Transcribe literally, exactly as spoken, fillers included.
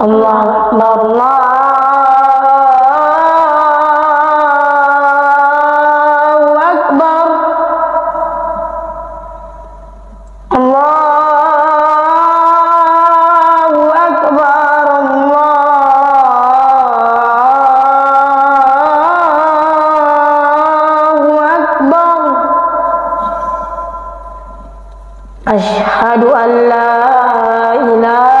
الله أكبر الله أكبر الله أكبر الله أكبر أشهد أن لا إله